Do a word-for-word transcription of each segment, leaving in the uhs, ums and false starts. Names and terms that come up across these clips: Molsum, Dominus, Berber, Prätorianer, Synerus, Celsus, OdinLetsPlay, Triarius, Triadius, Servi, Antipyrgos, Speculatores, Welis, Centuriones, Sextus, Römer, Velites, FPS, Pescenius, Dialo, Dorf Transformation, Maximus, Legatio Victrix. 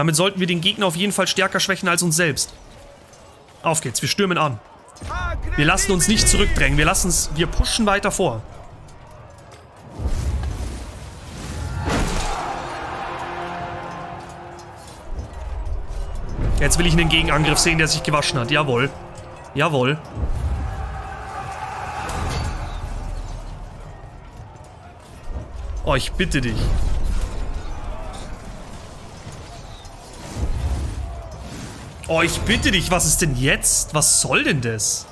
Damit sollten wir den Gegner auf jeden Fall stärker schwächen als uns selbst. Auf geht's, wir stürmen an. Wir lassen uns nicht zurückdrängen, wir lassen es, wir pushen weiter vor. Jetzt will ich einen Gegenangriff sehen, der sich gewaschen hat. Jawohl. Jawohl. Oh, ich bitte dich. Oh, ich bitte dich, was ist denn jetzt? Was soll denn das?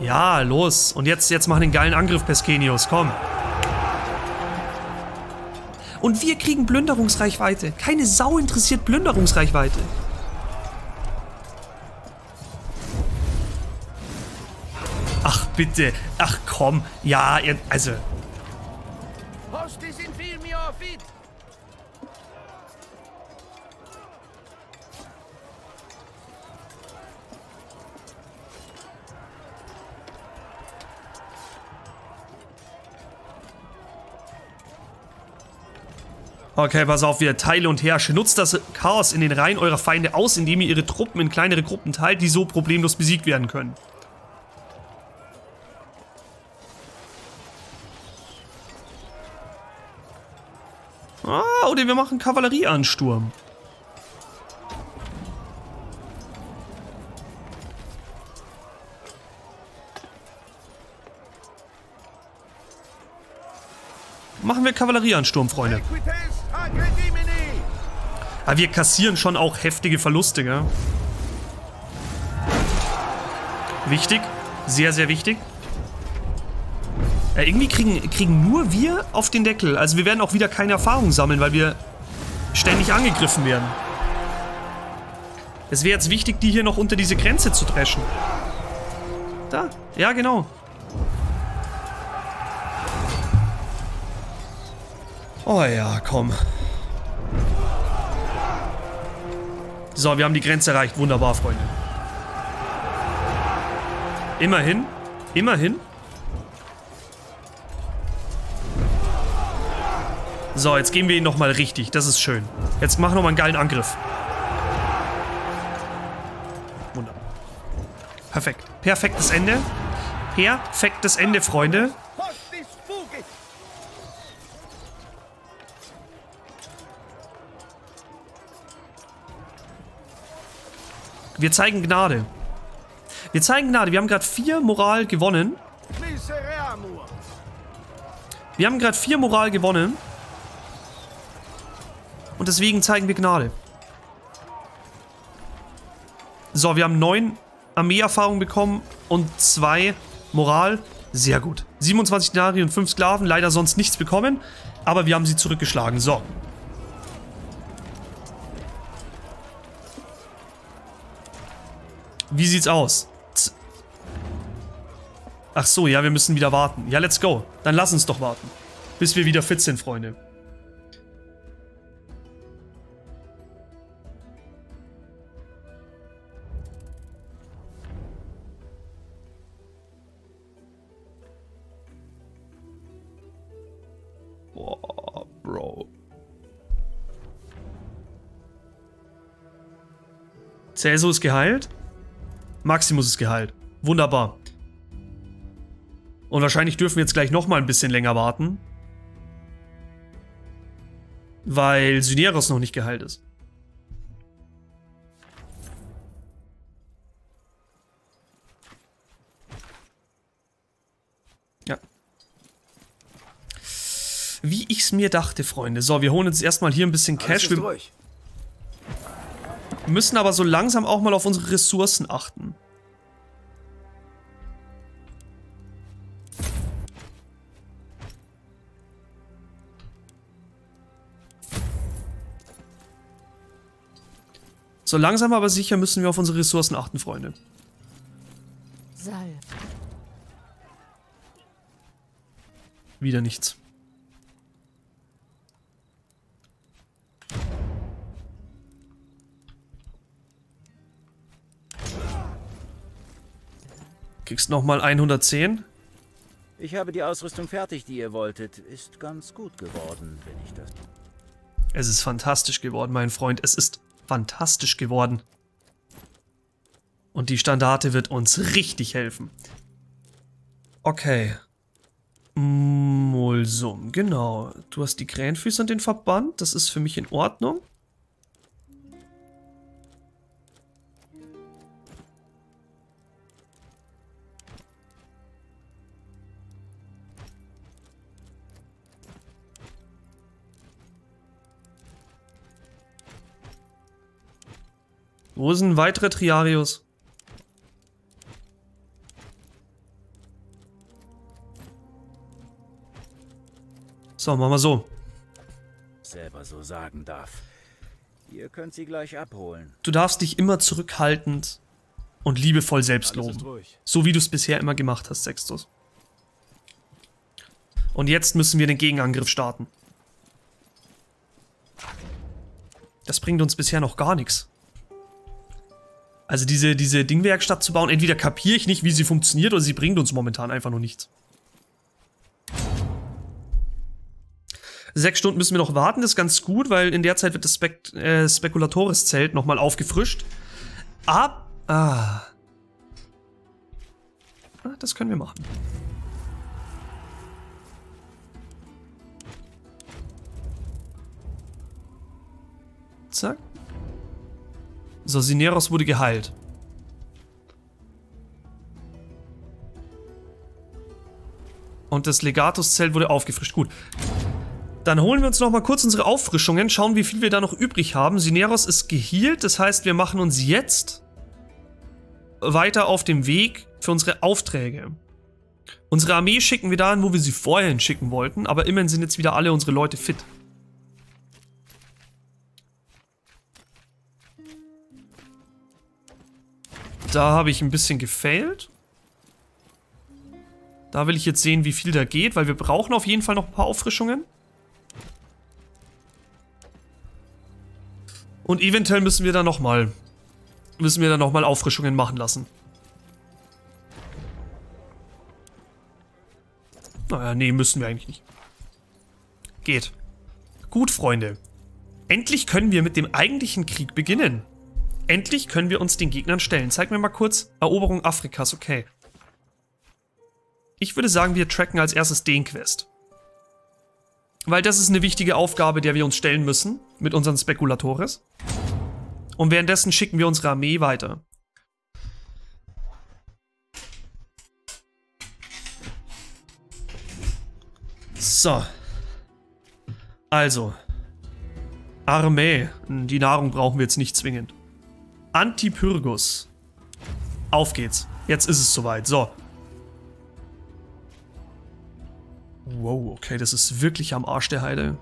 Ja, los. Und jetzt, jetzt mach den geilen Angriff, Pescenius, komm. Und wir kriegen Plünderungsreichweite. Keine Sau interessiert Plünderungsreichweite. Ach, bitte. Ach, komm. Ja, ihr, also... Okay, pass auf, wieder teile und herrsche. Nutzt das Chaos in den Reihen eurer Feinde aus, indem ihr ihre Truppen in kleinere Gruppen teilt, die so problemlos besiegt werden können. Ah, oder wir machen Kavallerieansturm. Machen wir Kavallerieansturm, Freunde. Aber wir kassieren schon auch heftige Verluste, gell? Wichtig. Sehr, sehr wichtig. Ja, irgendwie kriegen, kriegen nur wir auf den Deckel. Also wir werden auch wieder keine Erfahrung sammeln, weil wir ständig angegriffen werden. Es wäre jetzt wichtig, die hier noch unter diese Grenze zu dreschen. Da. Ja, genau. Oh ja, komm. So, wir haben die Grenze erreicht. Wunderbar, Freunde. Immerhin. Immerhin. So, jetzt geben wir ihn nochmal richtig. Das ist schön. Jetzt mach nochmal einen geilen Angriff. Wunderbar. Perfekt. Perfektes Ende. Perfektes Ende, Freunde. Wir zeigen Gnade. Wir zeigen Gnade. Wir haben gerade vier Moral gewonnen. Wir haben gerade vier Moral gewonnen. Und deswegen zeigen wir Gnade. So, wir haben neun Armeeerfahrungen bekommen und zwei Moral. Sehr gut. siebenundzwanzig Denari und fünf Sklaven. Leider sonst nichts bekommen. Aber wir haben sie zurückgeschlagen. So. Wie sieht's aus? Z Ach so, ja, wir müssen wieder warten. Ja, let's go. Dann lass uns doch warten. Bis wir wieder fit sind, Freunde. Boah, Bro. Celsus ist geheilt. Maximus ist geheilt. Wunderbar. Und wahrscheinlich dürfen wir jetzt gleich nochmal ein bisschen länger warten. Weil Synerus noch nicht geheilt ist. Ja. Wie ich's mir dachte, Freunde. So, wir holen jetzt erstmal hier ein bisschen Cash. Wir müssen aber so langsam auch mal auf unsere Ressourcen achten. So langsam aber sicher müssen wir auf unsere Ressourcen achten, Freunde. Salve. Wieder nichts. Kriegst nochmal hundertzehn. Ich habe die Ausrüstung fertig, die ihr wolltet. Ist ganz gut geworden, wenn ich das... Es ist fantastisch geworden, mein Freund. Es ist fantastisch geworden. Und die Standarte wird uns richtig helfen. Okay. Molsum, genau. Du hast die Krähenfüße und den Verband. Das ist für mich in Ordnung. Wo ist ein weiterer Triarius? So, machen wir so. Selber so sagen darf. Ihr könnt sie gleich abholen. Du darfst dich immer zurückhaltend und liebevoll selbst loben. So wie du es bisher immer gemacht hast, Sextus. Und jetzt müssen wir den Gegenangriff starten. Das bringt uns bisher noch gar nichts. Also diese, diese Dingwerkstatt zu bauen, entweder kapiere ich nicht, wie sie funktioniert, oder sie bringt uns momentan einfach nur nichts. Sechs Stunden müssen wir noch warten, das ist ganz gut, weil in der Zeit wird das Spek äh, Speculatores-Zelt nochmal aufgefrischt. Ab... Ah. ah. Das können wir machen. Zack. So, Synerus wurde geheilt. Und das Legatus-Zelt wurde aufgefrischt. Gut. Dann holen wir uns noch mal kurz unsere Auffrischungen. Schauen, wie viel wir da noch übrig haben. Synerus ist geheilt. Das heißt, wir machen uns jetzt weiter auf dem Weg für unsere Aufträge. Unsere Armee schicken wir dahin, wo wir sie vorhin schicken wollten. Aber immerhin sind jetzt wieder alle unsere Leute fit. Da habe ich ein bisschen gefailt. Da will ich jetzt sehen, wie viel da geht, weil wir brauchen auf jeden Fall noch ein paar Auffrischungen. Und eventuell müssen wir da nochmal müssen wir da nochmal Auffrischungen machen lassen. Naja, nee, müssen wir eigentlich nicht. Geht. Gut, Freunde. Endlich können wir mit dem eigentlichen Krieg beginnen. Endlich können wir uns den Gegnern stellen. Zeig mir mal kurz. Eroberung Afrikas, okay. Ich würde sagen, wir tracken als erstes den Quest. Weil das ist eine wichtige Aufgabe, der wir uns stellen müssen. Mit unseren Speculatores. Und währenddessen schicken wir unsere Armee weiter. So. Also. Armee. Die Nahrung brauchen wir jetzt nicht zwingend. Antipyrgos. Auf geht's. Jetzt ist es soweit. So. Wow, okay, das ist wirklich am Arsch der Heide.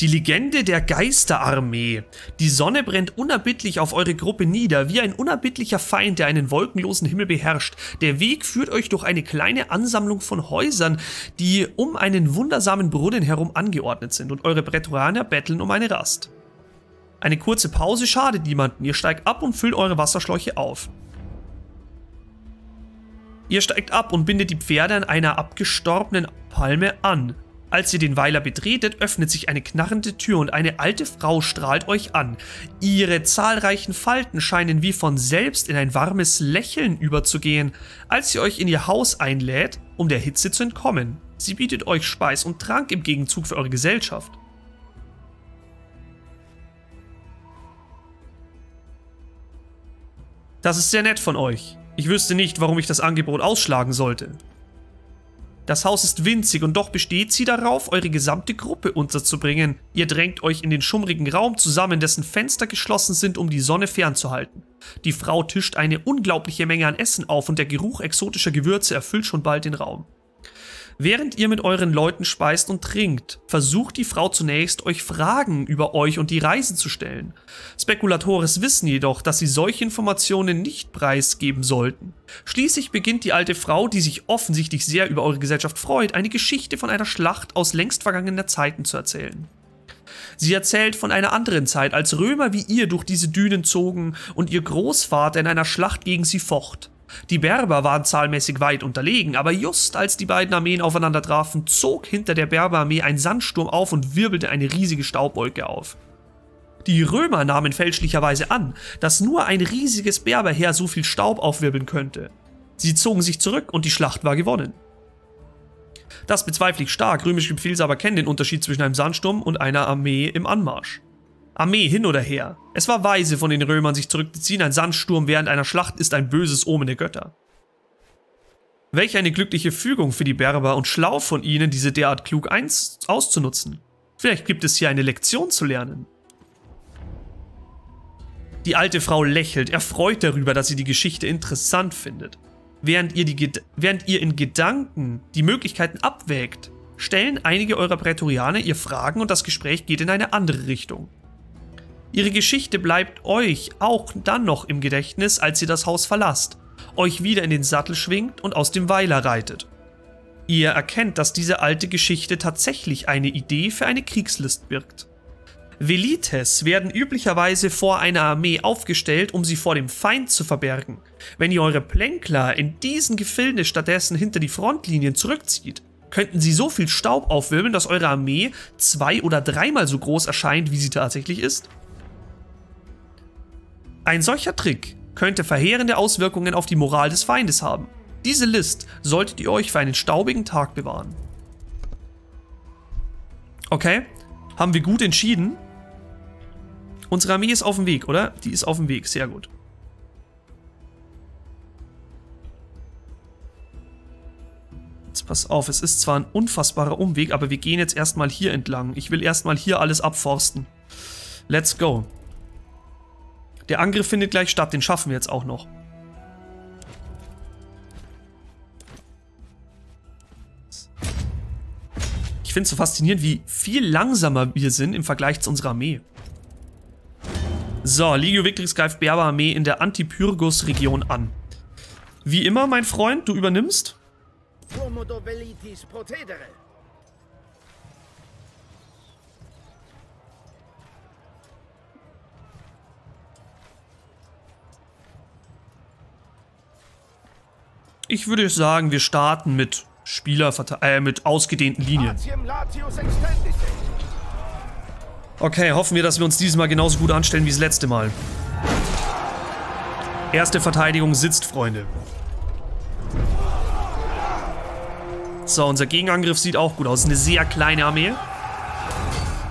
Die Legende der Geisterarmee. Die Sonne brennt unerbittlich auf eure Gruppe nieder, wie ein unerbittlicher Feind, der einen wolkenlosen Himmel beherrscht. Der Weg führt euch durch eine kleine Ansammlung von Häusern, die um einen wundersamen Brunnen herum angeordnet sind, und eure Bretturaner betteln um eine Rast. Eine kurze Pause schadet niemandem. Ihr steigt ab und füllt eure Wasserschläuche auf. Ihr steigt ab und bindet die Pferde an einer abgestorbenen Palme an. Als ihr den Weiler betretet, öffnet sich eine knarrende Tür und eine alte Frau strahlt euch an. Ihre zahlreichen Falten scheinen wie von selbst in ein warmes Lächeln überzugehen, als sie euch in ihr Haus einlädt, um der Hitze zu entkommen. Sie bietet euch Speis und Trank im Gegenzug für eure Gesellschaft. Das ist sehr nett von euch. Ich wüsste nicht, warum ich das Angebot ausschlagen sollte. Das Haus ist winzig und doch besteht sie darauf, eure gesamte Gruppe unterzubringen. Ihr drängt euch in den schummrigen Raum zusammen, dessen Fenster geschlossen sind, um die Sonne fernzuhalten. Die Frau tischt eine unglaubliche Menge an Essen auf und der Geruch exotischer Gewürze erfüllt schon bald den Raum. Während ihr mit euren Leuten speist und trinkt, versucht die Frau zunächst, euch Fragen über euch und die Reise zu stellen. Speculatores wissen jedoch, dass sie solche Informationen nicht preisgeben sollten. Schließlich beginnt die alte Frau, die sich offensichtlich sehr über eure Gesellschaft freut, eine Geschichte von einer Schlacht aus längst vergangener Zeiten zu erzählen. Sie erzählt von einer anderen Zeit, als Römer wie ihr durch diese Dünen zogen und ihr Großvater in einer Schlacht gegen sie focht. Die Berber waren zahlenmäßig weit unterlegen, aber just als die beiden Armeen aufeinander trafen, zog hinter der Berberarmee ein Sandsturm auf und wirbelte eine riesige Staubwolke auf. Die Römer nahmen fälschlicherweise an, dass nur ein riesiges Berberheer so viel Staub aufwirbeln könnte. Sie zogen sich zurück und die Schlacht war gewonnen. Das bezweifle ich stark, römische Befehlshaber kennen den Unterschied zwischen einem Sandsturm und einer Armee im Anmarsch. Armee hin oder her. Es war weise von den Römern, sich zurückzuziehen, ein Sandsturm während einer Schlacht ist ein böses Omen der Götter. Welch eine glückliche Fügung für die Berber und schlau von ihnen, diese derart klug auszunutzen. Vielleicht gibt es hier eine Lektion zu lernen. Die alte Frau lächelt, erfreut darüber, dass sie die Geschichte interessant findet. Während ihr, die, während ihr in Gedanken die Möglichkeiten abwägt, stellen einige eurer Prätorianer ihr Fragen und das Gespräch geht in eine andere Richtung. Ihre Geschichte bleibt euch auch dann noch im Gedächtnis, als ihr das Haus verlasst, euch wieder in den Sattel schwingt und aus dem Weiler reitet. Ihr erkennt, dass diese alte Geschichte tatsächlich eine Idee für eine Kriegslist birgt. Velites werden üblicherweise vor einer Armee aufgestellt, um sie vor dem Feind zu verbergen. Wenn ihr eure Plänkler in diesen Gefilden stattdessen hinter die Frontlinien zurückzieht, könnten sie so viel Staub aufwirbeln, dass eure Armee zwei- oder dreimal so groß erscheint, wie sie tatsächlich ist. Ein solcher Trick könnte verheerende Auswirkungen auf die Moral des Feindes haben. Diese List solltet ihr euch für einen staubigen Tag bewahren. Okay, haben wir gut entschieden. Unsere Armee ist auf dem Weg, oder? Die ist auf dem Weg, sehr gut. Jetzt pass auf, es ist zwar ein unfassbarer Umweg, aber wir gehen jetzt erstmal hier entlang. Ich will erstmal hier alles abforsten. Let's go. Der Angriff findet gleich statt, den schaffen wir jetzt auch noch. Ich finde es so faszinierend, wie viel langsamer wir sind im Vergleich zu unserer Armee. So, Legatio Victrix greift Berberarmee in der Antipyrgos-Region an. Wie immer, mein Freund, du übernimmst. Ich würde sagen, wir starten mit Spieler äh, mit ausgedehnten Linien. Okay, hoffen wir, dass wir uns diesmal genauso gut anstellen wie das letzte Mal. Erste Verteidigung sitzt, Freunde. So, unser Gegenangriff sieht auch gut aus. Eine sehr kleine Armee.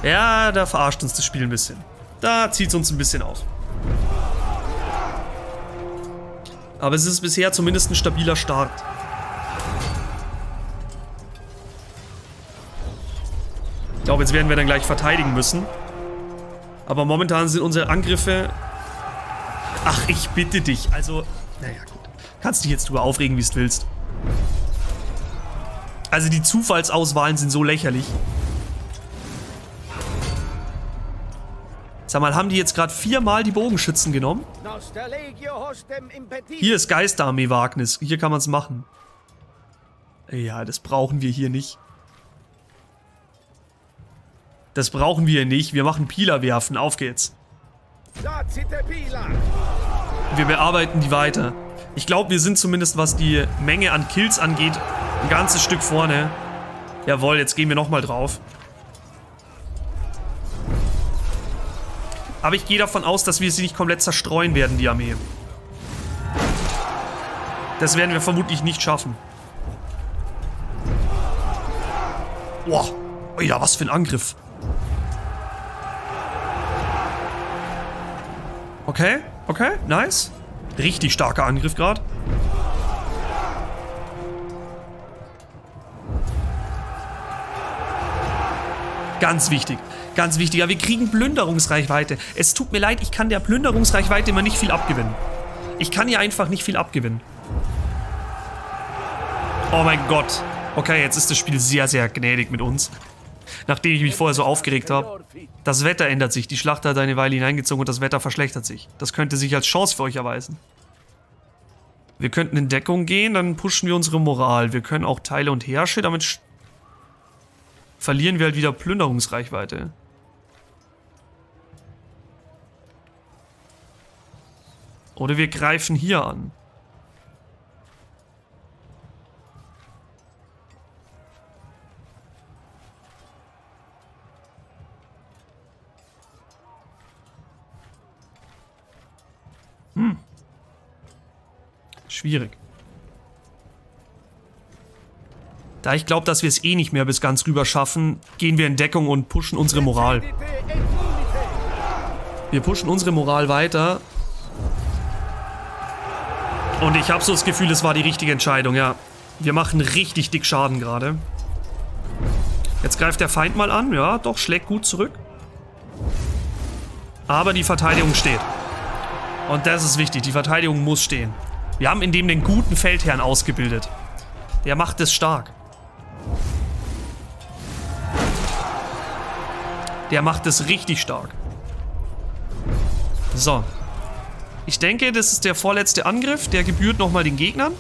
Ja, da verarscht uns das Spiel ein bisschen. Da zieht es uns ein bisschen auf. Aber es ist bisher zumindest ein stabiler Start. Ich glaube, jetzt werden wir dann gleich verteidigen müssen. Aber momentan sind unsere Angriffe... Ach, ich bitte dich. Also, naja, gut. Kannst dich jetzt drüber aufregen, wie du willst. Also die Zufallsauswahlen sind so lächerlich. Sag mal, haben die jetzt gerade viermal die Bogenschützen genommen? Hier ist Geisterarmee Wagnis. Hier kann man es machen. Ja, das brauchen wir hier nicht. Das brauchen wir nicht. Wir machen Pila werfen. Auf geht's. Wir bearbeiten die weiter. Ich glaube, wir sind zumindest, was die Menge an Kills angeht, ein ganzes Stück vorne. Jawohl, jetzt gehen wir nochmal drauf. Aber ich gehe davon aus, dass wir sie nicht komplett zerstreuen werden, die Armee. Das werden wir vermutlich nicht schaffen. Boah, ja, was für ein Angriff. Okay, okay, nice. Richtig starker Angriff gerade. Ganz wichtig. Ganz wichtig, ja, wir kriegen Plünderungsreichweite. Es tut mir leid, ich kann der Plünderungsreichweite immer nicht viel abgewinnen. Ich kann ihr einfach nicht viel abgewinnen. Oh mein Gott. Okay, jetzt ist das Spiel sehr, sehr gnädig mit uns. Nachdem ich mich vorher so aufgeregt habe. Das Wetter ändert sich. Die Schlacht hat eine Weile hineingezogen und das Wetter verschlechtert sich. Das könnte sich als Chance für euch erweisen. Wir könnten in Deckung gehen, dann pushen wir unsere Moral. Wir können auch Teile und Herrsche, damit verlieren wir halt wieder Plünderungsreichweite. Oder wir greifen hier an. Hm. Schwierig. Da ich glaube, dass wir es eh nicht mehr bis ganz rüber schaffen, gehen wir in Deckung und pushen unsere Moral. Wir pushen unsere Moral weiter. Und ich habe so das Gefühl, es war die richtige Entscheidung, ja. Wir machen richtig dick Schaden gerade. Jetzt greift der Feind mal an, ja, doch, schlägt gut zurück. Aber die Verteidigung steht. Und das ist wichtig, die Verteidigung muss stehen. Wir haben in dem den guten Feldherrn ausgebildet. Der macht es stark. Der macht es richtig stark. So. Ich denke, das ist der vorletzte Angriff. Der gebührt nochmal den Gegnern.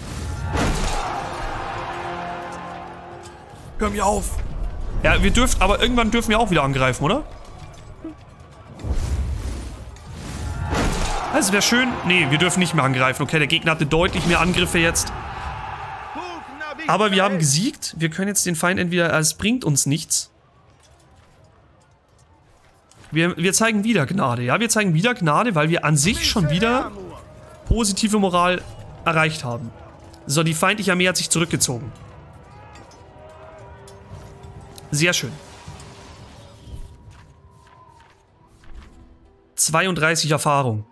Hör mir auf. Ja, wir dürfen, aber irgendwann dürfen wir auch wieder angreifen, oder? Also wäre schön. Nee, wir dürfen nicht mehr angreifen. Okay, der Gegner hatte deutlich mehr Angriffe jetzt. Aber wir haben gesiegt. Wir können jetzt den Feind entweder... Es bringt uns nichts. Wir, wir zeigen wieder Gnade. Ja, wir zeigen wieder Gnade, weil wir an sich schon wieder positive Moral erreicht haben. So, die feindliche Armee hat sich zurückgezogen. Sehr schön. zweiunddreißig Erfahrung.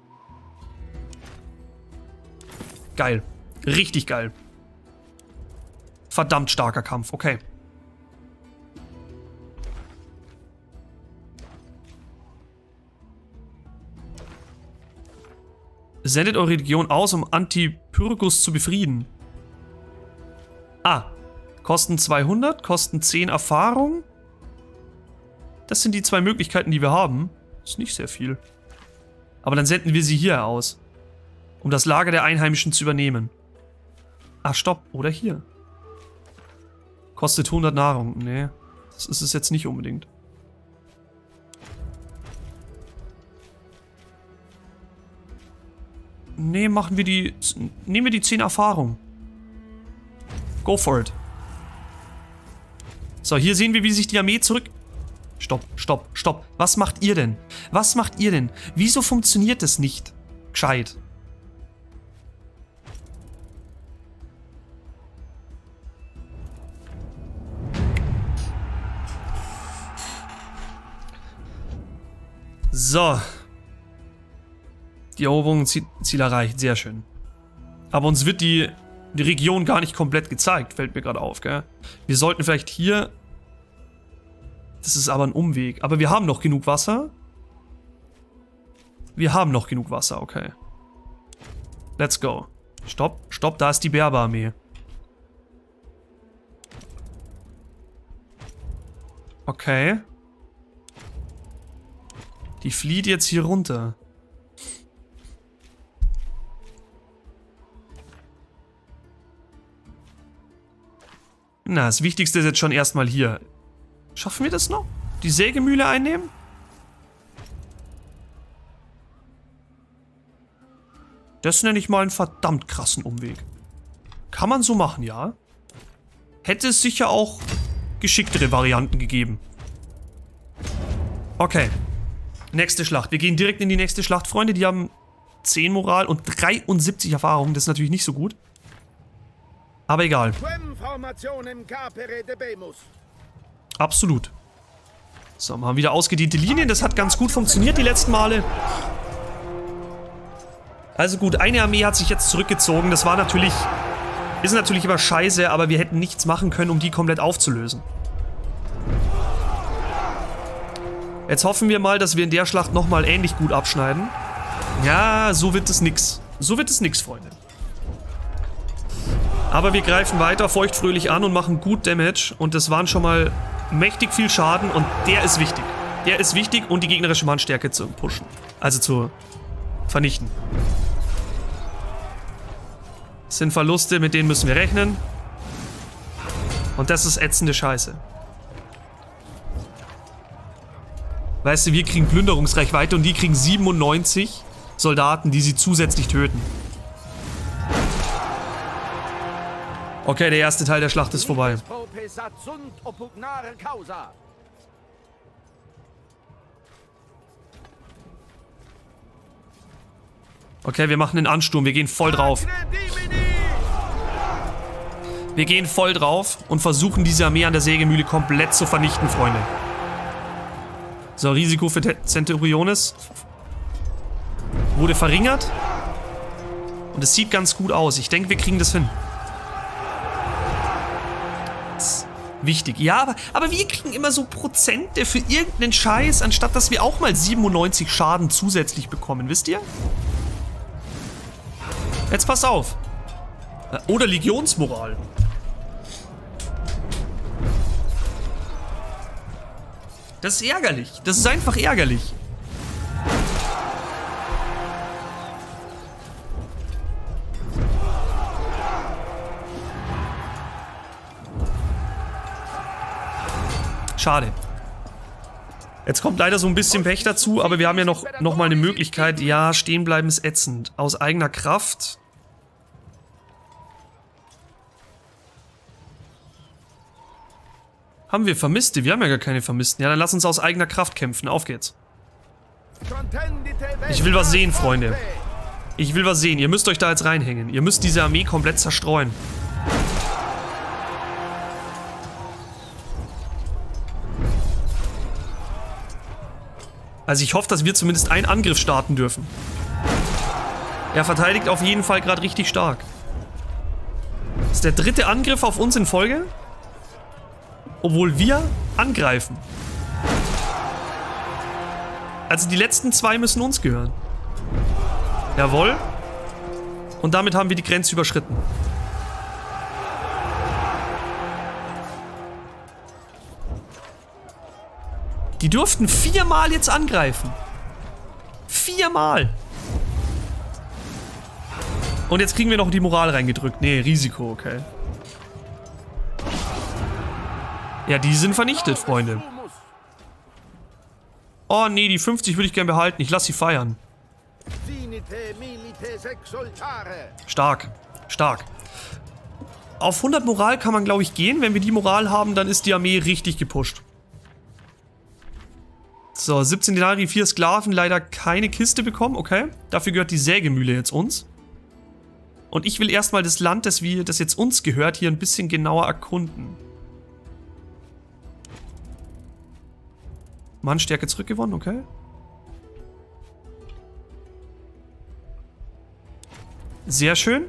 Geil. Richtig geil. Verdammt starker Kampf, okay. Sendet eure Legion aus, um Antipyrgos zu befrieden. Ah, kosten zweihundert, kosten zehn Erfahrung. Das sind die zwei Möglichkeiten, die wir haben. Ist nicht sehr viel. Aber dann senden wir sie hier aus, um das Lager der Einheimischen zu übernehmen. Ah, stopp, oder hier. Kostet hundert Nahrung. Nee, das ist es jetzt nicht unbedingt. Nee, machen wir die... Nehmen wir die zehn Erfahrung. Go for it. So, hier sehen wir, wie sich die Armee zurück... Stopp, stopp, stopp. Was macht ihr denn? Was macht ihr denn? Wieso funktioniert das nicht? Gescheit. So. Die Eroberung, Ziel erreicht. Sehr schön. Aber uns wird die, die Region gar nicht komplett gezeigt. Fällt mir gerade auf, gell? Wir sollten vielleicht hier... Das ist aber ein Umweg. Aber wir haben noch genug Wasser. Wir haben noch genug Wasser, okay. Let's go. Stopp, stopp, da ist die Berberarmee. Okay. Die flieht jetzt hier runter. Na, das Wichtigste ist jetzt schon erstmal hier. Schaffen wir das noch? Die Sägemühle einnehmen? Das nenne ich mal einen verdammt krassen Umweg. Kann man so machen, ja? Hätte es sicher auch geschicktere Varianten gegeben. Okay. Nächste Schlacht. Wir gehen direkt in die nächste Schlacht, Freunde. Die haben zehn Moral und dreiundsiebzig Erfahrung. Das ist natürlich nicht so gut. Aber egal. Absolut. So, wir haben wieder ausgedehnte Linien. Das hat ganz gut funktioniert die letzten Male. Also gut, eine Armee hat sich jetzt zurückgezogen. Das war natürlich... Ist natürlich immer scheiße, aber wir hätten nichts machen können, um die komplett aufzulösen. Jetzt hoffen wir mal, dass wir in der Schlacht nochmal ähnlich gut abschneiden. Ja, so wird es nix. So wird es nix, Freunde. Aber wir greifen weiter feuchtfröhlich an und machen gut Damage. Und das waren schon mal mächtig viel Schaden. Und der ist wichtig. Der ist wichtig, um die gegnerische Mannstärke zu pushen. Also zu vernichten. Das sind Verluste, mit denen müssen wir rechnen. Und das ist ätzende Scheiße. Weißt du, wir kriegen Plünderungsreichweite und die kriegen siebenundneunzig Soldaten, die sie zusätzlich töten. Okay, der erste Teil der Schlacht ist vorbei. Okay, wir machen den Ansturm. Wir gehen voll drauf. Wir gehen voll drauf und versuchen, diese Armee an der Sägemühle komplett zu vernichten, Freunde. So, Risiko für Centuriones wurde verringert. Und es sieht ganz gut aus. Ich denke, wir kriegen das hin. Wichtig. Ja, aber, aber wir kriegen immer so Prozente für irgendeinen Scheiß, anstatt dass wir auch mal siebenundneunzig Schaden zusätzlich bekommen. Wisst ihr? Jetzt passt auf. Oder Legionsmoral. Das ist ärgerlich. Das ist einfach ärgerlich. Schade. Jetzt kommt leider so ein bisschen Pech dazu, aber wir haben ja noch, noch mal eine Möglichkeit. Ja, stehen bleiben ist ätzend. Aus eigener Kraft. Haben wir Vermisste? Wir haben ja gar keine Vermissten. Ja, dann lass uns aus eigener Kraft kämpfen. Auf geht's. Ich will was sehen, Freunde. Ich will was sehen. Ihr müsst euch da jetzt reinhängen. Ihr müsst diese Armee komplett zerstreuen. Also ich hoffe, dass wir zumindest einen Angriff starten dürfen. Er verteidigt auf jeden Fall gerade richtig stark. Das ist der dritte Angriff auf uns in Folge. Obwohl wir angreifen. Also die letzten zwei müssen uns gehören. Jawohl. Und damit haben wir die Grenze überschritten. Die durften viermal jetzt angreifen. Viermal. Und jetzt kriegen wir noch die Moral reingedrückt. Nee, Risiko, okay. Ja, die sind vernichtet, Freunde. Oh nee, die fünfzig würde ich gerne behalten. Ich lasse sie feiern. Stark. Stark. Auf hundert Moral kann man, glaube ich, gehen. Wenn wir die Moral haben, dann ist die Armee richtig gepusht. So, siebzehn Denarii, vier Sklaven, leider keine Kiste bekommen, okay. Dafür gehört die Sägemühle jetzt uns. Und ich will erstmal das Land, das, wir, das jetzt uns gehört, hier ein bisschen genauer erkunden. Mannstärke zurückgewonnen, okay. Sehr schön.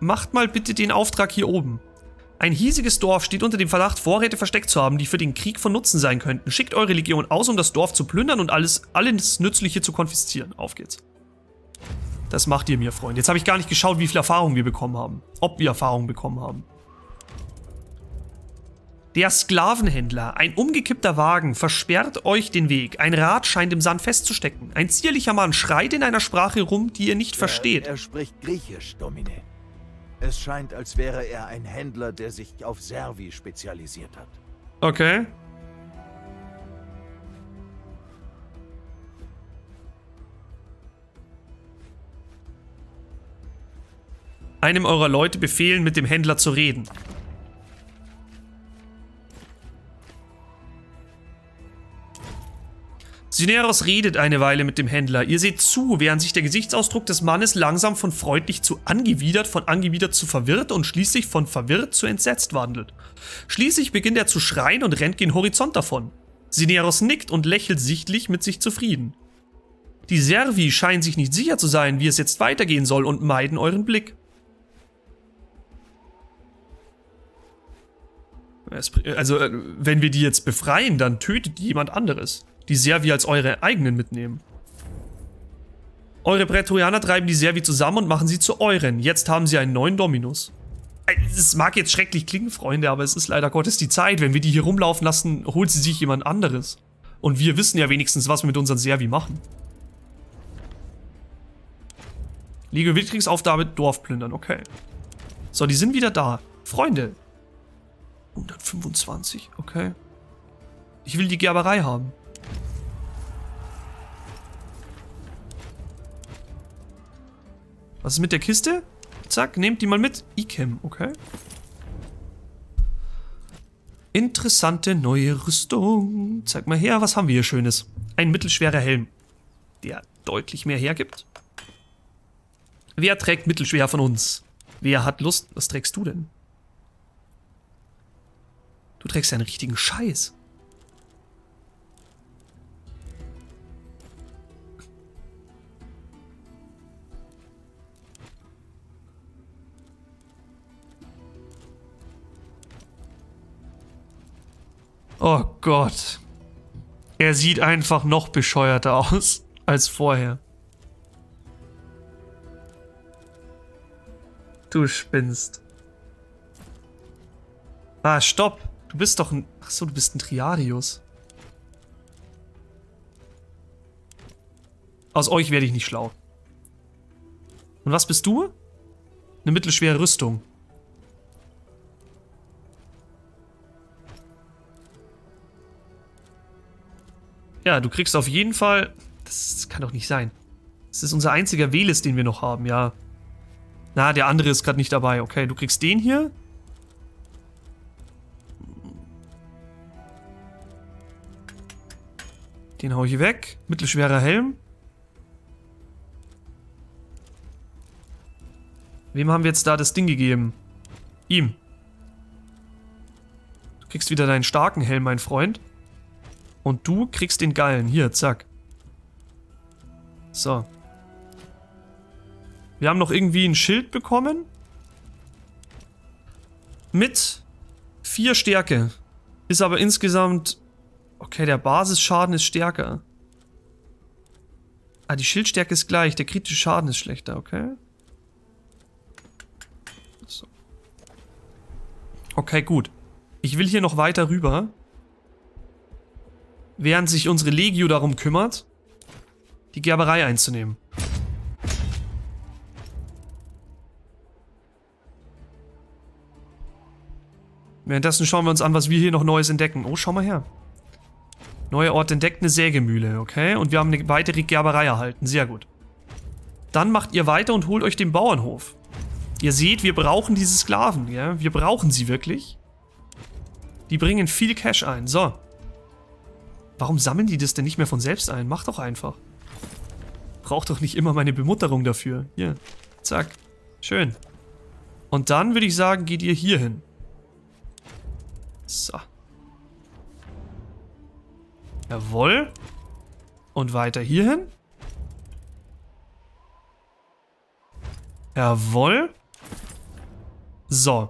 Macht mal bitte den Auftrag hier oben. Ein hiesiges Dorf steht unter dem Verdacht, Vorräte versteckt zu haben, die für den Krieg von Nutzen sein könnten. Schickt eure Legion aus, um das Dorf zu plündern und alles, alles Nützliche zu konfiszieren. Auf geht's. Das macht ihr mir, Freunde. Jetzt habe ich gar nicht geschaut, wie viel Erfahrung wir bekommen haben. Ob wir Erfahrung bekommen haben. Der Sklavenhändler. Ein umgekippter Wagen versperrt euch den Weg. Ein Rad scheint im Sand festzustecken. Ein zierlicher Mann schreit in einer Sprache rum, die ihr nicht versteht. Er, er spricht Griechisch, Domine. Es scheint, als wäre er ein Händler, der sich auf Servi spezialisiert hat. Okay. Einem eurer Leute befehlen, mit dem Händler zu reden. Synerus redet eine Weile mit dem Händler. Ihr seht zu, während sich der Gesichtsausdruck des Mannes langsam von freundlich zu angewidert, von angewidert zu verwirrt und schließlich von verwirrt zu entsetzt wandelt. Schließlich beginnt er zu schreien und rennt gen Horizont davon. Synerus nickt und lächelt sichtlich mit sich zufrieden. Die Servi scheinen sich nicht sicher zu sein, wie es jetzt weitergehen soll und meiden euren Blick. Also, wenn wir die jetzt befreien, dann tötet die jemand anderes. Die Servi als eure eigenen mitnehmen. Eure Prätorianer treiben die Servi zusammen und machen sie zu euren. Jetzt haben sie einen neuen Dominus. Es mag jetzt schrecklich klingen, Freunde, aber es ist leider Gottes die Zeit. Wenn wir die hier rumlaufen lassen, holt sie sich jemand anderes. Und wir wissen ja wenigstens, was wir mit unseren Servi machen. Legatio Victrix, Aufgabe, Dorf plündern, okay. So, die sind wieder da. Freunde. hundertfünfundzwanzig, okay. Ich will die Gerberei haben. Was ist mit der Kiste? Zack, nehmt die mal mit. Ichem, okay. Interessante neue Rüstung. Zeig mal her, was haben wir hier Schönes? Ein mittelschwerer Helm, der deutlich mehr hergibt. Wer trägt mittelschwer von uns? Wer hat Lust? Was trägst du denn? Du trägst einen richtigen Scheiß. Oh Gott. Er sieht einfach noch bescheuerter aus als vorher. Du spinnst. Ah, stopp. Du bist doch ein... Achso, du bist ein Triadius. Aus euch werde ich nicht schlau. Und was bist du? Eine mittelschwere Rüstung. Ja, du kriegst auf jeden Fall... Das kann doch nicht sein. Das ist unser einziger Welis, den wir noch haben, ja. Na, der andere ist gerade nicht dabei. Okay, du kriegst den hier. Den hau ich weg. Mittelschwerer Helm. Wem haben wir jetzt da das Ding gegeben? Ihm. Du kriegst wieder deinen starken Helm, mein Freund. Und du kriegst den Geilen. Hier, zack. So. Wir haben noch irgendwie ein Schild bekommen. Mit vier Stärke. Ist aber insgesamt... Okay, der Basisschaden ist stärker. Ah, die Schildstärke ist gleich. Der kritische Schaden ist schlechter, okay. So. Okay, gut. Ich will hier noch weiter rüber. Während sich unsere Legio darum kümmert, die Gerberei einzunehmen. Währenddessen schauen wir uns an, was wir hier noch Neues entdecken. Oh, schau mal her. Neuer Ort entdeckt, eine Sägemühle, okay? Und wir haben eine weitere Gerberei erhalten, sehr gut. Dann macht ihr weiter und holt euch den Bauernhof. Ihr seht, wir brauchen diese Sklaven, ja? Wir brauchen sie wirklich. Die bringen viel Cash ein, so. Warum sammeln die das denn nicht mehr von selbst ein? Mach doch einfach. Braucht doch nicht immer meine Bemutterung dafür. Hier, zack. Schön. Und dann würde ich sagen, geht ihr hier hin. So. Jawohl. Und weiter hier hin. Jawohl. So.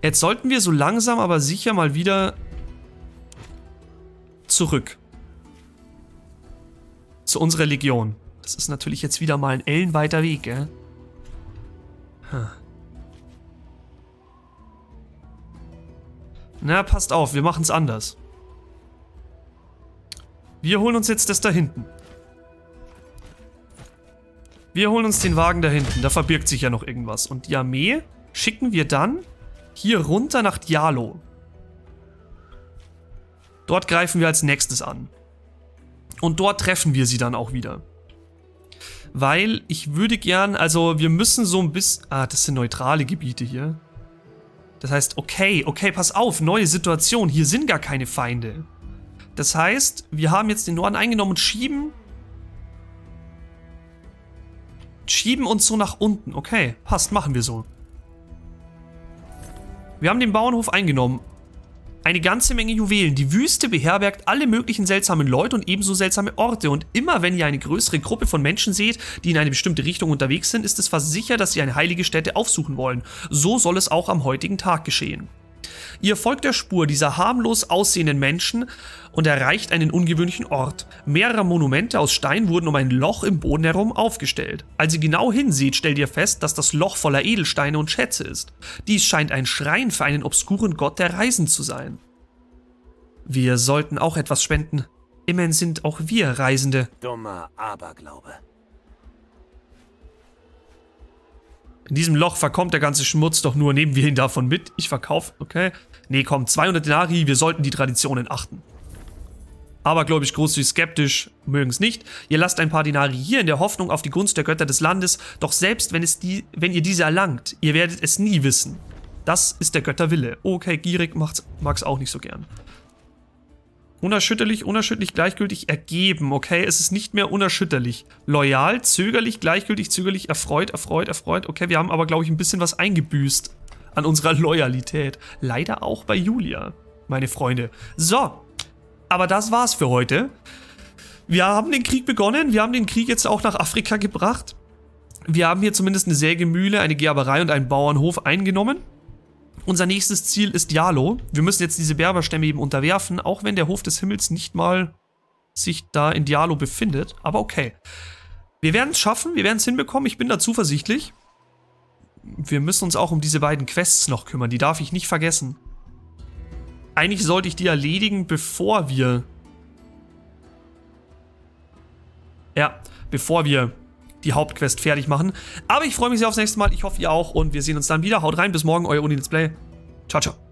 Jetzt sollten wir so langsam, aber sicher mal wieder zurück. Zu unserer Legion. Das ist natürlich jetzt wieder mal ein ellenweiter Weg, gell? Hm. Na, passt auf, wir machen es anders. Wir holen uns jetzt das da hinten. Wir holen uns den Wagen da hinten, da verbirgt sich ja noch irgendwas. Und die Armee schicken wir dann... hier runter nach Dialo. Dort greifen wir als nächstes an. Und dort treffen wir sie dann auch wieder. Weil ich würde gern, also wir müssen so ein bisschen... Ah, das sind neutrale Gebiete hier. Das heißt, okay, okay, pass auf, neue Situation. Hier sind gar keine Feinde. Das heißt, wir haben jetzt den Norden eingenommen und schieben... Schieben uns so nach unten. Okay, passt, machen wir so. Wir haben den Bauernhof eingenommen. Eine ganze Menge Juwelen. Die Wüste beherbergt alle möglichen seltsamen Leute und ebenso seltsame Orte. Und immer wenn ihr eine größere Gruppe von Menschen seht, die in eine bestimmte Richtung unterwegs sind, ist es fast sicher, dass sie eine heilige Stätte aufsuchen wollen. So soll es auch am heutigen Tag geschehen. Ihr folgt der Spur dieser harmlos aussehenden Menschen und erreicht einen ungewöhnlichen Ort. Mehrere Monumente aus Stein wurden um ein Loch im Boden herum aufgestellt. Als ihr genau hinsieht, stellt ihr fest, dass das Loch voller Edelsteine und Schätze ist. Dies scheint ein Schrein für einen obskuren Gott der Reisen zu sein. Wir sollten auch etwas spenden. Immerhin sind auch wir Reisende. Dummer Aberglaube. In diesem Loch verkommt der ganze Schmutz, doch nur nehmen wir ihn davon mit. Ich verkaufe, okay. Nee, komm, zweihundert Denarii, wir sollten die Traditionen achten. Aber, glaube ich, großzügig skeptisch, mögen es nicht. Ihr lasst ein paar Denarii hier in der Hoffnung auf die Gunst der Götter des Landes, doch selbst wenn, es die, wenn ihr diese erlangt, ihr werdet es nie wissen. Das ist der Götterwille. Okay, gierig mag es auch nicht so gern. Unerschütterlich, unerschütterlich, gleichgültig, ergeben, okay? Es ist nicht mehr unerschütterlich. Loyal, zögerlich, gleichgültig, zögerlich, erfreut, erfreut, erfreut. Okay, wir haben aber, glaube ich, ein bisschen was eingebüßt an unserer Loyalität. Leider auch bei Julia, meine Freunde. So, aber das war's für heute. Wir haben den Krieg begonnen, wir haben den Krieg jetzt auch nach Afrika gebracht. Wir haben hier zumindest eine Sägemühle, eine Gerberei und einen Bauernhof eingenommen. Unser nächstes Ziel ist Dialo. Wir müssen jetzt diese Berberstämme eben unterwerfen, auch wenn der Hof des Himmels nicht mal sich da in Dialo befindet. Aber okay. Wir werden es schaffen, wir werden es hinbekommen. Ich bin da zuversichtlich. Wir müssen uns auch um diese beiden Quests noch kümmern. Die darf ich nicht vergessen. Eigentlich sollte ich die erledigen, bevor wir... Ja, bevor wir... die Hauptquest fertig machen. Aber ich freue mich sehr aufs nächste Mal. Ich hoffe, ihr auch. Und wir sehen uns dann wieder. Haut rein. Bis morgen. Euer OdinLetsPlay. Ciao, ciao.